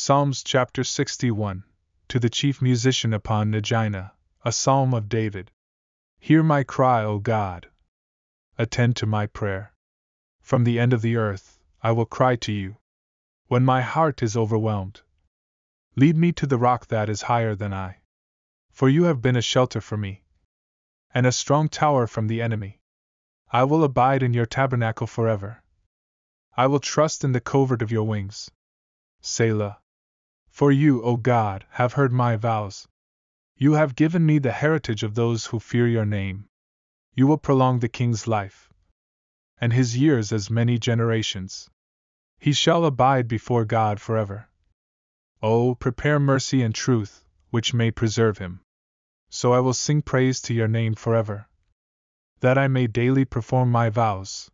Psalms chapter 61. To the chief musician upon Neginah, a psalm of David. Hear my cry, O God. Attend to my prayer. From the end of the earth, I will cry to you. When my heart is overwhelmed, lead me to the rock that is higher than I. For you have been a shelter for me, and a strong tower from the enemy. I will abide in your tabernacle forever. I will trust in the covert of your wings. Selah. For you, O God, have heard my vows. You have given me the heritage of those who fear your name. You will prolong the king's life, and his years as many generations. He shall abide before God forever. O, prepare mercy and truth, which may preserve him. So I will sing praise to your name forever, that I may daily perform my vows.